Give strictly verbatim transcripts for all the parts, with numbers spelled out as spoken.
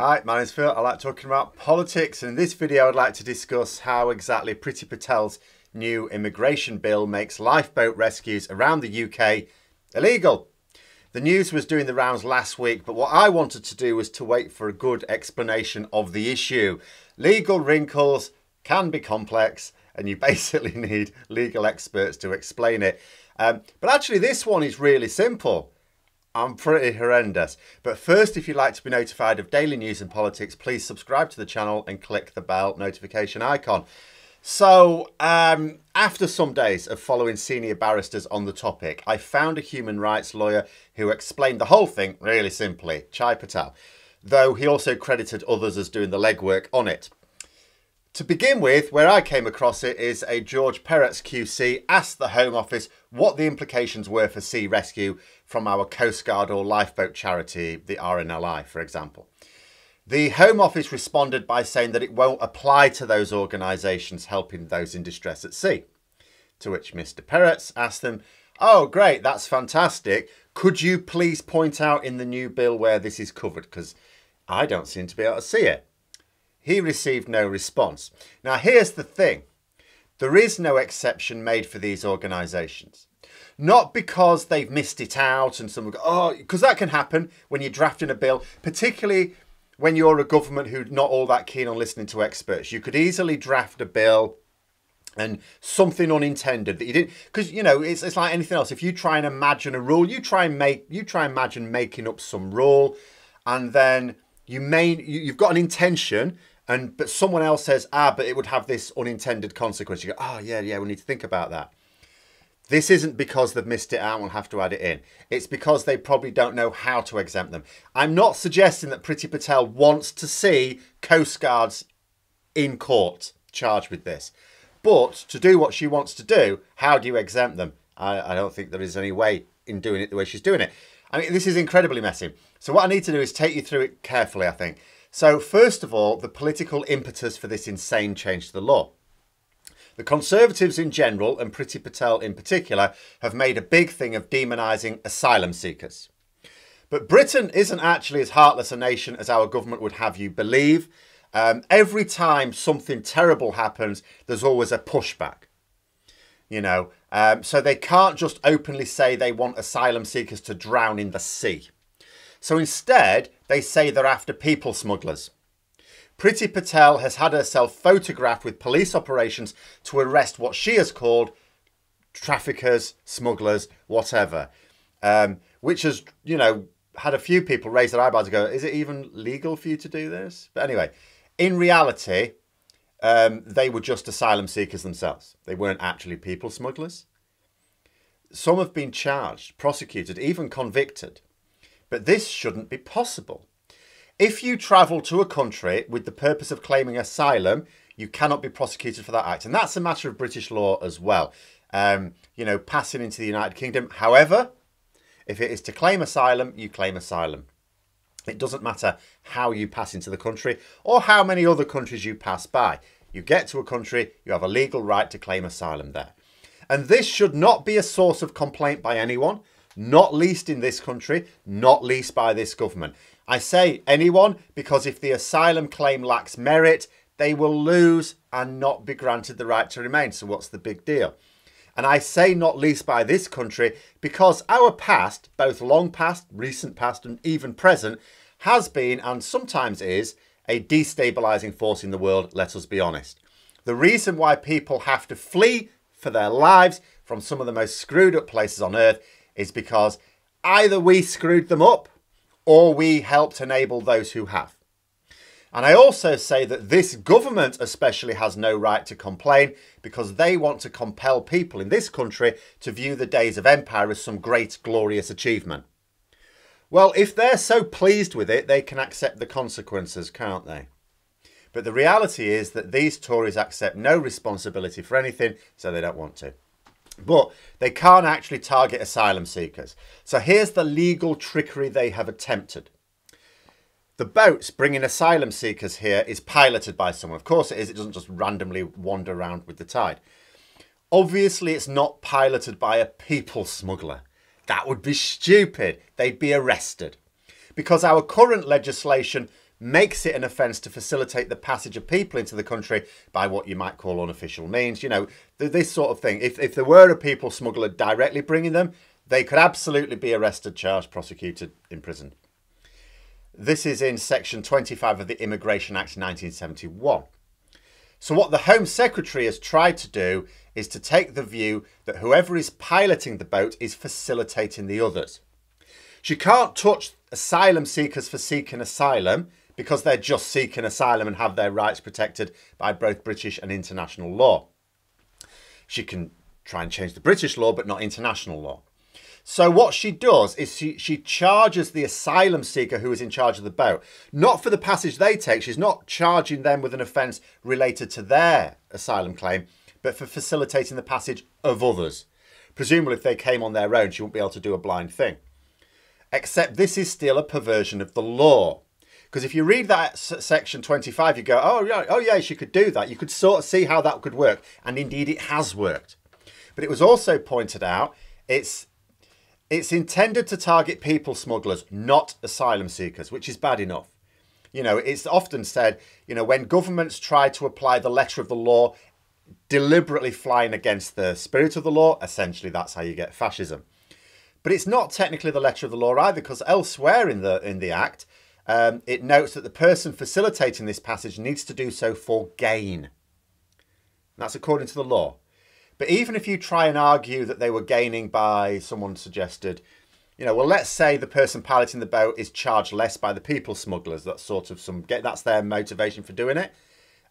Hi, my name's Phil. I like talking about politics, and in this video I'd like to discuss how exactly Priti Patel's new immigration bill makes lifeboat rescues around the U K illegal. The news was doing the rounds last week, but what I wanted to do was to wait for a good explanation of the issue. Legal wrinkles can be complex and you basically need legal experts to explain it. Um, but actually this one is really simple. I'm pretty horrendous. But first, if you'd like to be notified of daily news and politics, please subscribe to the channel and click the bell notification icon. So, um, after some days of following senior barristers on the topic, I found a human rights lawyer who explained the whole thing really simply, Chai Patel, though he also credited others as doing the legwork on it. To begin with, where I came across it is a George Peretz Q C asked the Home Office what the implications were for sea rescue from our Coast Guard or lifeboat charity, the R N L I, for example. The Home Office responded by saying that it won't apply to those organisations helping those in distress at sea. To which Mr Peretz asked them, "Oh great, that's fantastic. Could you please point out in the new bill where this is covered? Because I don't seem to be able to see it." He received no response. Now, here's the thing. There is no exception made for these organisations. Not because they've missed it out and someone go, oh, because that can happen when you're drafting a bill, particularly when you're a government who's not all that keen on listening to experts. You could easily draft a bill and something unintended that you didn't, because, you know, it's, it's like anything else. If you try and imagine a rule, you try and make, you try and imagine making up some rule, and then You may, you've got an intention, and but someone else says, ah, but it would have this unintended consequence. You go, oh, yeah, yeah, we need to think about that. This isn't because they've missed it out and we'll have to add it in. It's because they probably don't know how to exempt them. I'm not suggesting that Priti Patel wants to see Coast Guards in court charged with this. But to do what she wants to do, how do you exempt them? I, I don't think there is any way in doing it the way she's doing it. I mean, this is incredibly messy. So what I need to do is take you through it carefully, I think. So first of all, the political impetus for this insane change to the law. The Conservatives in general, and Priti Patel in particular, have made a big thing of demonising asylum seekers. But Britain isn't actually as heartless a nation as our government would have you believe. Um, every time something terrible happens, there's always a pushback. You know, um, so they can't just openly say they want asylum seekers to drown in the sea. So instead, they say they're after people smugglers. Priti Patel has had herself photographed with police operations to arrest what she has called traffickers, smugglers, whatever. Um, which has, you know, had a few people raise their eyebrows and go, is it even legal for you to do this? But anyway, in reality, Um, they were just asylum seekers themselves. They weren't actually people smugglers. Some have been charged, prosecuted, even convicted. But this shouldn't be possible. If you travel to a country with the purpose of claiming asylum, you cannot be prosecuted for that act. And that's a matter of British law as well. Um, you know, passing into the United Kingdom. However, if it is to claim asylum, you claim asylum. It doesn't matter how you pass into the country or how many other countries you pass by. You get to a country, you have a legal right to claim asylum there. And this should not be a source of complaint by anyone, not least in this country, not least by this government. I say anyone because if the asylum claim lacks merit, they will lose and not be granted the right to remain. So what's the big deal? And I say not least by this country because our past, both long past, recent past and even present, has been and sometimes is a destabilising force in the world, let us be honest. The reason why people have to flee for their lives from some of the most screwed up places on earth is because either we screwed them up or we helped enable those who have. And I also say that this government especially has no right to complain because they want to compel people in this country to view the days of empire as some great glorious achievement. Well, if they're so pleased with it, they can accept the consequences, can't they? But the reality is that these Tories accept no responsibility for anything, so they don't want to. But they can't actually target asylum seekers. So here's the legal trickery they have attempted. The boats bringing asylum seekers here is piloted by someone. Of course it is. It doesn't just randomly wander around with the tide. Obviously, it's not piloted by a people smuggler. That would be stupid. They'd be arrested. Because our current legislation makes it an offence to facilitate the passage of people into the country by what you might call unofficial means, you know, this sort of thing. If, if there were a people smuggler directly bringing them, they could absolutely be arrested, charged, prosecuted, imprisoned. This is in section twenty-five of the Immigration Act nineteen seventy-one. So what the Home Secretary has tried to do is to take the view that whoever is piloting the boat is facilitating the others. She can't touch asylum seekers for seeking asylum, because they're just seeking asylum and have their rights protected by both British and international law. She can try and change the British law, but not international law. So what she does is she, she charges the asylum seeker who is in charge of the boat, not for the passage they take. She's not charging them with an offence related to their asylum claim, but for facilitating the passage of others. Presumably if they came on their own, she wouldn't be able to do a blind thing. Except this is still a perversion of the law. Because if you read that section twenty-five, you go, oh, yeah, oh yeah, she could do that. You could sort of see how that could work. And indeed, it has worked. But it was also pointed out, it's, it's intended to target people smugglers, not asylum seekers, which is bad enough. You know, it's often said, you know, when governments try to apply the letter of the law, deliberately flying against the spirit of the law, essentially that's how you get fascism. But it's not technically the letter of the law either, because elsewhere in the, in the Act, Um, it notes that the person facilitating this passage needs to do so for gain. And that's according to the law. But even if you try and argue that they were gaining by, someone suggested, you know, well, let's say the person piloting the boat is charged less by the people smugglers. That's sort of some, that's their motivation for doing it.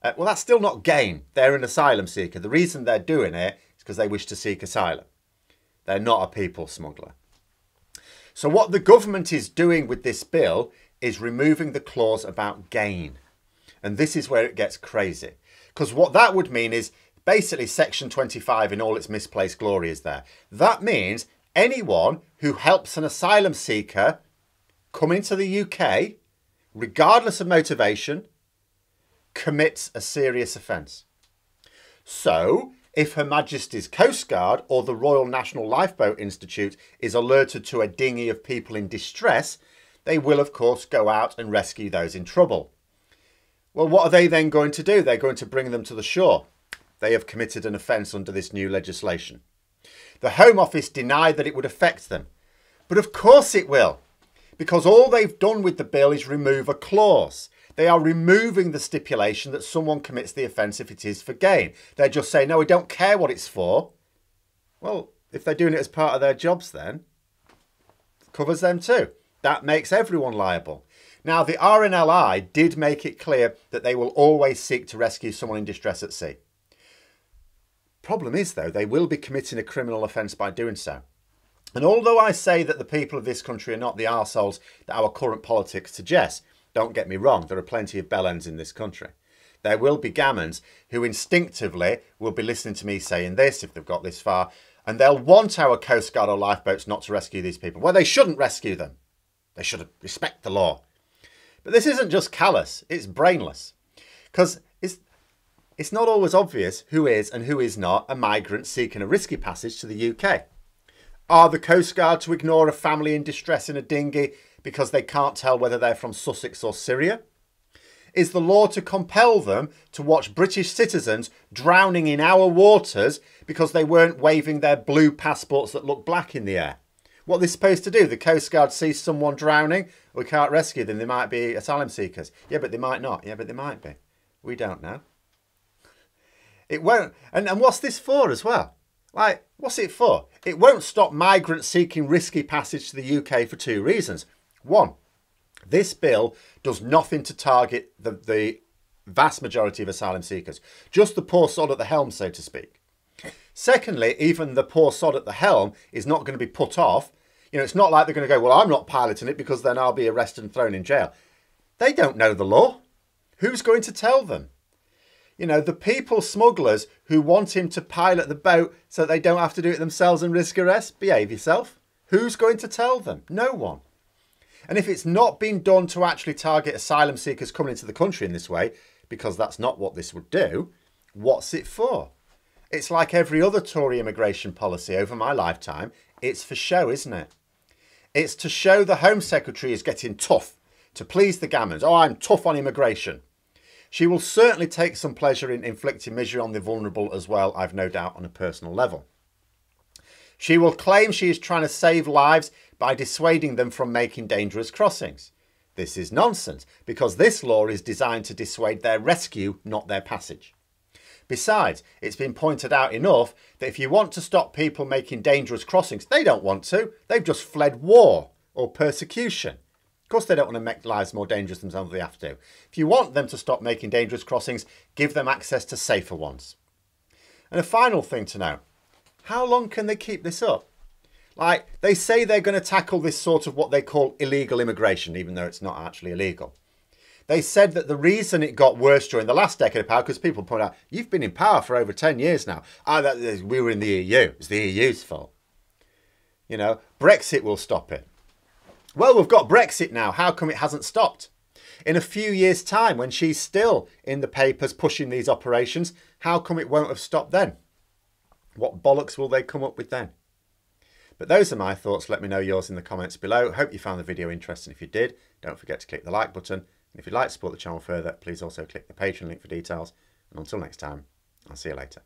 Uh, well, that's still not gain. They're an asylum seeker. The reason they're doing it is because they wish to seek asylum. They're not a people smuggler. So what the government is doing with this bill is removing the clause about gain. And this is where it gets crazy. Because what that would mean is basically section twenty-five in all its misplaced glory is there. That means anyone who helps an asylum seeker come into the U K, regardless of motivation, commits a serious offence. So if Her Majesty's Coast Guard or the Royal National Lifeboat Institute is alerted to a dinghy of people in distress, they will, of course, go out and rescue those in trouble. Well, what are they then going to do? They're going to bring them to the shore. They have committed an offence under this new legislation. The Home Office denied that it would affect them. But of course it will, because all they've done with the bill is remove a clause. They are removing the stipulation that someone commits the offence if it is for gain. They're just saying, no, we don't care what it's for. Well, if they're doing it as part of their jobs, then it covers them too. That makes everyone liable. Now, the R N L I did make it clear that they will always seek to rescue someone in distress at sea. Problem is, though, they will be committing a criminal offence by doing so. And although I say that the people of this country are not the arseholes that our current politics suggests, don't get me wrong, there are plenty of bellends in this country. There will be gammons who instinctively will be listening to me saying this, if they've got this far, and they'll want our Coast Guard or lifeboats not to rescue these people. Well, they shouldn't rescue them. They should respect the law. But this isn't just callous, it's brainless. Because it's, it's not always obvious who is and who is not a migrant seeking a risky passage to the U K. Are the Coast Guard to ignore a family in distress in a dinghy because they can't tell whether they're from Sussex or Syria? Is the law to compel them to watch British citizens drowning in our waters because they weren't waving their blue passports that look black in the air? What they're supposed to do? The Coast Guard sees someone drowning. We can't rescue them. They might be asylum seekers. Yeah, but they might not. Yeah, but they might be. We don't know. It won't. And, and what's this for as well? Like, what's it for? It won't stop migrants seeking risky passage to the U K for two reasons. One, this bill does nothing to target the, the vast majority of asylum seekers. Just the poor sod at the helm, so to speak. Secondly, even the poor sod at the helm is not going to be put off. You know, it's not like they're going to go, well, I'm not piloting it because then I'll be arrested and thrown in jail. They don't know the law. Who's going to tell them? You know, the people smugglers who want him to pilot the boat so they don't have to do it themselves and risk arrest, behave yourself. Who's going to tell them? No one. And if it's not been done to actually target asylum seekers coming into the country in this way, because that's not what this would do, what's it for? It's like every other Tory immigration policy over my lifetime. It's for show, isn't it? It's to show the Home Secretary is getting tough, to please the gamins. Oh, I'm tough on immigration. She will certainly take some pleasure in inflicting misery on the vulnerable as well, I've no doubt, on a personal level. She will claim she is trying to save lives by dissuading them from making dangerous crossings. This is nonsense, because this law is designed to dissuade their rescue, not their passage. Besides, it's been pointed out enough that if you want to stop people making dangerous crossings, they don't want to. They've just fled war or persecution. Of course, they don't want to make lives more dangerous themselves than they have to. If you want them to stop making dangerous crossings, give them access to safer ones. And a final thing to know, how long can they keep this up? Like, they say they're going to tackle this sort of what they call illegal immigration, even though it's not actually illegal. They said that the reason it got worse during the last decade of power, because people point out, you've been in power for over ten years now. Ah, that, we were in the E U. It's the E U's fault. You know, Brexit will stop it. Well, we've got Brexit now. How come it hasn't stopped? In a few years' time, when she's still in the papers pushing these operations, how come it won't have stopped then? What bollocks will they come up with then? But those are my thoughts. Let me know yours in the comments below. Hope you found the video interesting. If you did, don't forget to click the like button. And if you'd like to support the channel further, please also click the Patreon link for details. And until next time, I'll see you later.